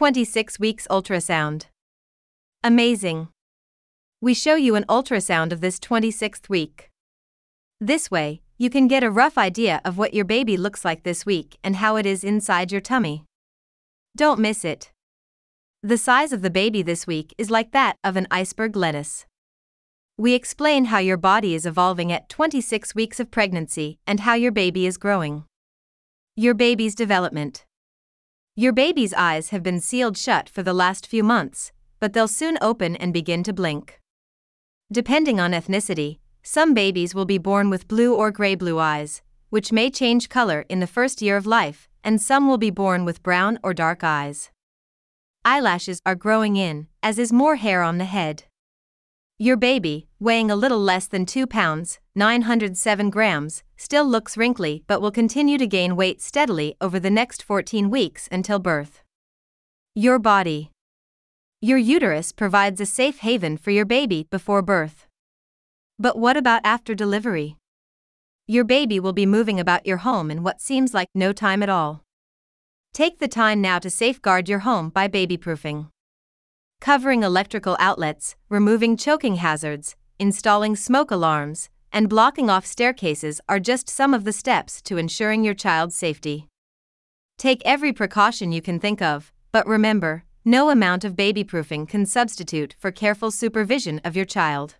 26 weeks ultrasound. Amazing. We show you an ultrasound of this 26th week. This way, you can get a rough idea of what your baby looks like this week and how it is inside your tummy. Don't miss it. The size of the baby this week is like that of an iceberg lettuce. We explain how your body is evolving at 26 weeks of pregnancy and how your baby is growing. Your baby's development. Your baby's eyes have been sealed shut for the last few months, but they'll soon open and begin to blink. Depending on ethnicity, some babies will be born with blue or gray-blue eyes, which may change color in the first year of life, and some will be born with brown or dark eyes. Eyelashes are growing in, as is more hair on the head. Your baby, weighing a little less than 2 pounds, 907 grams, still looks wrinkly but will continue to gain weight steadily over the next 14 weeks until birth. Your body. Your uterus provides a safe haven for your baby before birth. But what about after delivery? Your baby will be moving about your home in what seems like no time at all. Take the time now to safeguard your home by baby-proofing. Covering electrical outlets, removing choking hazards, installing smoke alarms, and blocking off staircases are just some of the steps to ensuring your child's safety. Take every precaution you can think of, but remember, no amount of baby-proofing can substitute for careful supervision of your child.